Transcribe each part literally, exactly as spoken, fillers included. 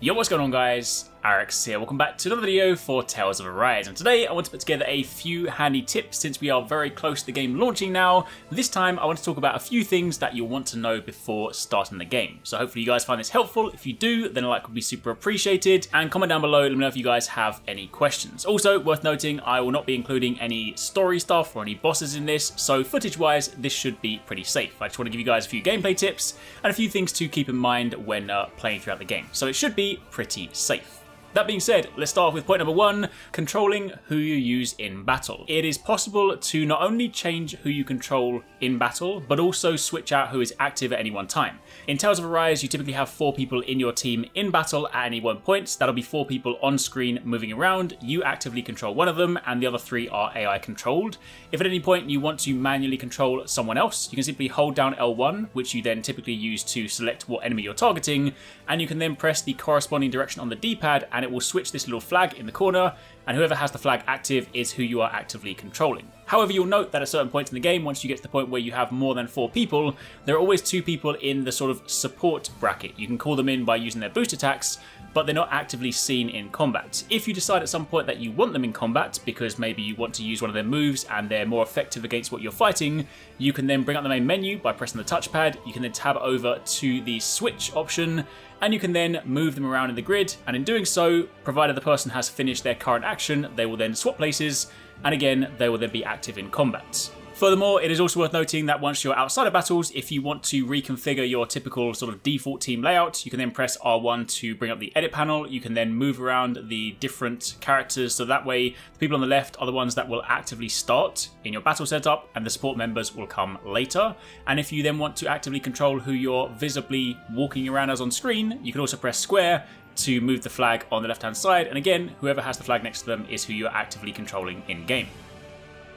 Yo, what's going on guys? Arekkz here, welcome back to another video for Tales of Arise, and today I want to put together a few handy tips since we are very close to the game launching now. This time I want to talk about a few things that you'll want to know before starting the game. So hopefully you guys find this helpful. If you do, then a like would be super appreciated, and comment down below, let me know if you guys have any questions. Also worth noting, I will not be including any story stuff or any bosses in this, so footage wise this should be pretty safe. I just want to give you guys a few gameplay tips and a few things to keep in mind when uh, playing throughout the game, so it should be pretty safe. That being said, let's start off with point number one, controlling who you use in battle. It is possible to not only change who you control in battle, but also switch out who is active at any one time. In Tales of Arise, you typically have four people in your team in battle at any one point. That'll be four people on screen moving around. You actively control one of them, and the other three are A I controlled. If at any point you want to manually control someone else, you can simply hold down L one, which you then typically use to select what enemy you're targeting, and you can then press the corresponding direction on the D-pad, and it will switch this little flag in the corner, and whoever has the flag active is who you are actively controlling. However, you'll note that at certain points in the game, once you get to the point where you have more than four people, there are always two people in the sort of support bracket. You can call them in by using their boost attacks, but they're not actively seen in combat. If you decide at some point that you want them in combat, because maybe you want to use one of their moves and they're more effective against what you're fighting, you can then bring up the main menu by pressing the touchpad. You can then tab over to the switch option, and you can then move them around in the grid, and in doing so, provided the person has finished their current action, they will then swap places, and again, they will then be active in combat. Furthermore, it is also worth noting that once you're outside of battles, if you want to reconfigure your typical sort of default team layout, you can then press R one to bring up the edit panel. You can then move around the different characters, so that way the people on the left are the ones that will actively start in your battle setup, and the support members will come later. And if you then want to actively control who you're visibly walking around as on screen, you can also press square to move the flag on the left-hand side, and again, whoever has the flag next to them is who you're actively controlling in-game.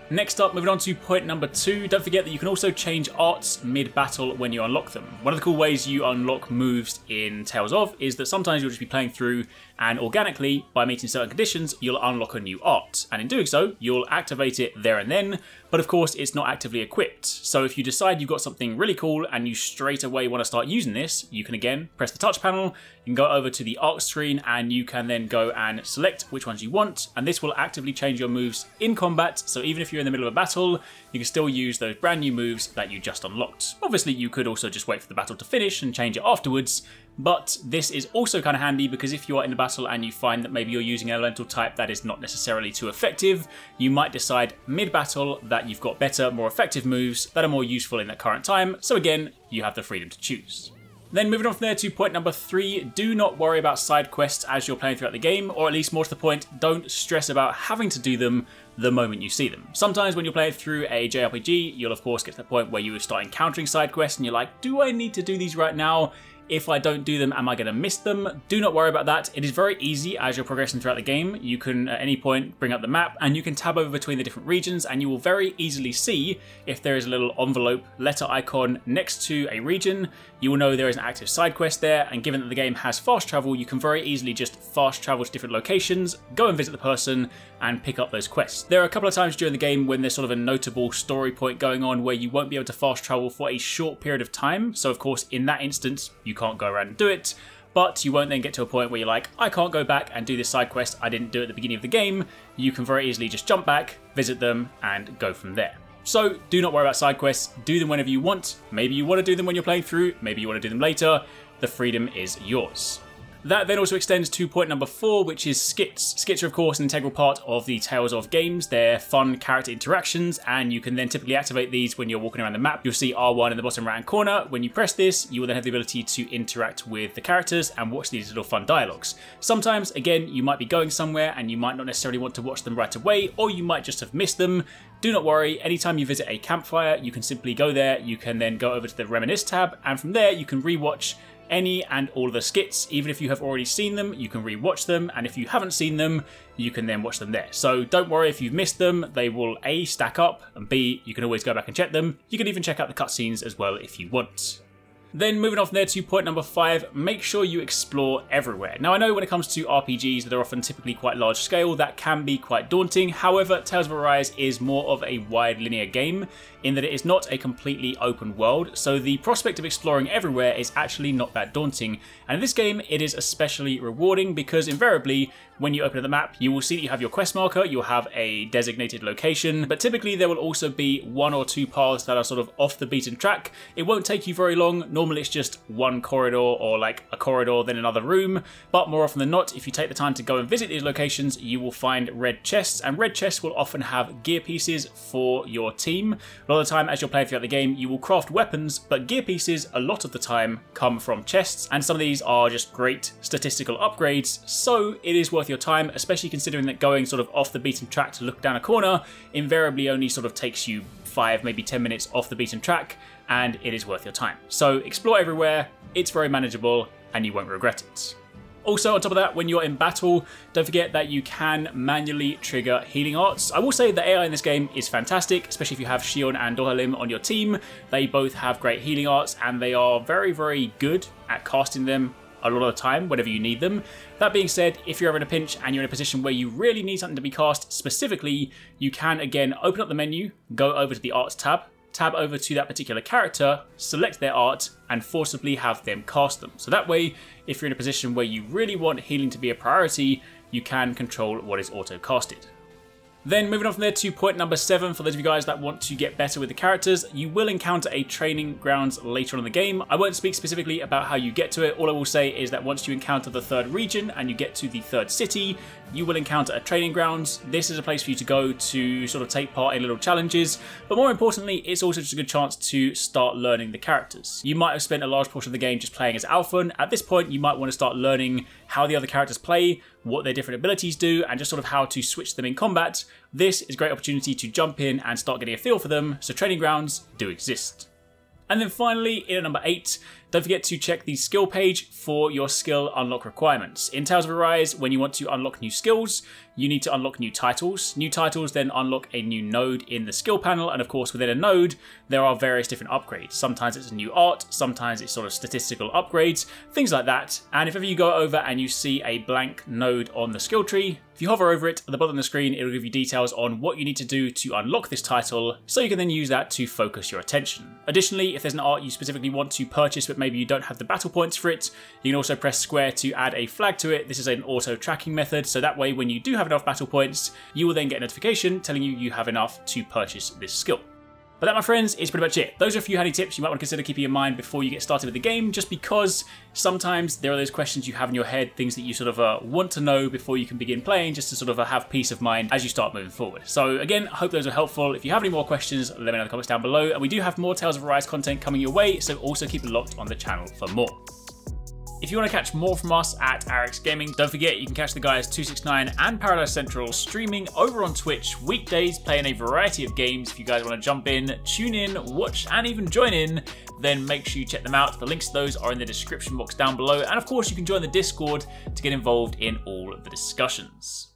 Next up, moving on to point number two, don't forget that you can also change arts mid-battle when you unlock them. One of the cool ways you unlock moves in Tales of is that sometimes you'll just be playing through, and organically, by meeting certain conditions, you'll unlock a new art. And in doing so, you'll activate it there and then, but of course it's not actively equipped. So if you decide you've got something really cool and you straight away want to start using this, you can again press the touch panel, you can go over to the art screen, and you can then go and select which ones you want, and this will actively change your moves in combat, so even if you're in the middle of a battle, you can still use those brand new moves that you just unlocked. Obviously, you could also just wait for the battle to finish and change it afterwards, but this is also kind of handy because if you are in a battle and you find that maybe you're using an elemental type that is not necessarily too effective, you might decide mid-battle that you've got better, more effective moves that are more useful in that current time, so again, you have the freedom to choose. Then moving on from there to point number three, do not worry about side quests as you're playing throughout the game, or at least more to the point, don't stress about having to do them the moment you see them. Sometimes when you're playing through a J R P G, you'll of course get to the point where you start encountering side quests and you're like, do I need to do these right now? If I don't do them, am I going to miss them? Do not worry about that. It is very easy as you're progressing throughout the game. You can at any point bring up the map and you can tab over between the different regions, and you will very easily see if there is a little envelope letter icon next to a region. You will know there is an active side quest there, and given that the game has fast travel, you can very easily just fast travel to different locations, go and visit the person and pick up those quests. There are a couple of times during the game when there's sort of a notable story point going on where you won't be able to fast travel for a short period of time. So of course, in that instance, you can can't go around and do it, but you won't then get to a point where you're like, I can't go back and do this side quest I didn't do at the beginning of the game. You can very easily just jump back, visit them, and go from there. So do not worry about side quests, do them whenever you want. Maybe you want to do them when you're playing through, maybe you want to do them later. The freedom is yours. That then also extends to point number four, which is skits. Skits are of course an integral part of the Tales of games. They're fun character interactions, and you can then typically activate these when you're walking around the map. You'll see R one in the bottom right hand corner. When you press this, you will then have the ability to interact with the characters and watch these little fun dialogues. Sometimes, again, you might be going somewhere and you might not necessarily want to watch them right away, or you might just have missed them. Do not worry, anytime you visit a campfire, you can simply go there. You can then go over to the Reminisce tab, and from there you can rewatch any and all of the skits. Even if you have already seen them, you can re-watch them, and if you haven't seen them, you can then watch them there. So don't worry if you've missed them, they will A, stack up, and B, you can always go back and check them. You can even check out the cutscenes as well if you want. Then moving on from there to point number five, make sure you explore everywhere. Now I know when it comes to R P Gs that are often typically quite large scale, that can be quite daunting. However, Tales of Arise is more of a wide linear game in that it is not a completely open world, so the prospect of exploring everywhere is actually not that daunting. And in this game it is especially rewarding because invariably when you open up the map you will see that you have your quest marker, you'll have a designated location, but typically there will also be one or two paths that are sort of off the beaten track. It won't take you very long. Normally it's just one corridor or like a corridor then another room, but more often than not if you take the time to go and visit these locations you will find red chests, and red chests will often have gear pieces for your team. A lot of the time as you're playing throughout the game you will craft weapons, but gear pieces a lot of the time come from chests, and some of these are just great statistical upgrades, so it is worth your time, especially considering that going sort of off the beaten track to look down a corner invariably only sort of takes you five, maybe ten minutes off the beaten track, and it is worth your time. So explore everywhere, it's very manageable, and you won't regret it. Also, on top of that, when you're in battle, don't forget that you can manually trigger healing arts. I will say the A I in this game is fantastic, especially if you have Shion and Dohalim on your team. They both have great healing arts, and they are very, very good at casting them a lot of the time whenever you need them. That being said, if you're ever in a pinch and you're in a position where you really need something to be cast specifically, you can again open up the menu, go over to the arts tab, tab over to that particular character, select their art, and forcibly have them cast them. So that way, if you're in a position where you really want healing to be a priority, you can control what is auto-casted. Then moving on from there to point number seven, for those of you guys that want to get better with the characters, you will encounter a training grounds later on in the game. I won't speak specifically about how you get to it. All I will say is that once you encounter the third region and you get to the third city, you will encounter a training grounds. This is a place for you to go to sort of take part in little challenges, but more importantly, it's also just a good chance to start learning the characters. You might have spent a large portion of the game just playing as Alphen. At this point, you might want to start learning how the other characters play, what their different abilities do, and just sort of how to switch them in combat. This is a great opportunity to jump in and start getting a feel for them, so training grounds do exist. And then finally, in at number eight, don't forget to check the skill page for your skill unlock requirements. In Tales of Arise, when you want to unlock new skills, you need to unlock new titles. New titles then unlock a new node in the skill panel, and of course within a node, there are various different upgrades. Sometimes it's a new art, sometimes it's sort of statistical upgrades, things like that. And if ever you go over and you see a blank node on the skill tree, if you hover over it at the bottom of the screen, it'll give you details on what you need to do to unlock this title, so you can then use that to focus your attention. Additionally, if there's an art you specifically want to purchase but maybe you don't have the battle points for it, you can also press square to add a flag to it. This is an auto tracking method, so that way when you do have enough battle points, you will then get a notification telling you you have enough to purchase this skill. But that, my friends, is pretty much it. Those are a few handy tips you might want to consider keeping in mind before you get started with the game, just because sometimes there are those questions you have in your head, things that you sort of uh, want to know before you can begin playing, just to sort of uh, have peace of mind as you start moving forward. So again, I hope those are helpful. If you have any more questions, let me know in the comments down below. And we do have more Tales of Arise content coming your way, so also keep it locked on the channel for more. If you want to catch more from us at Arekkz Gaming, don't forget you can catch the guys two six nine and Paradise Central streaming over on Twitch weekdays, playing a variety of games. If you guys want to jump in, tune in, watch, and even join in, then make sure you check them out. The links to those are in the description box down below. And of course, you can join the Discord to get involved in all of the discussions.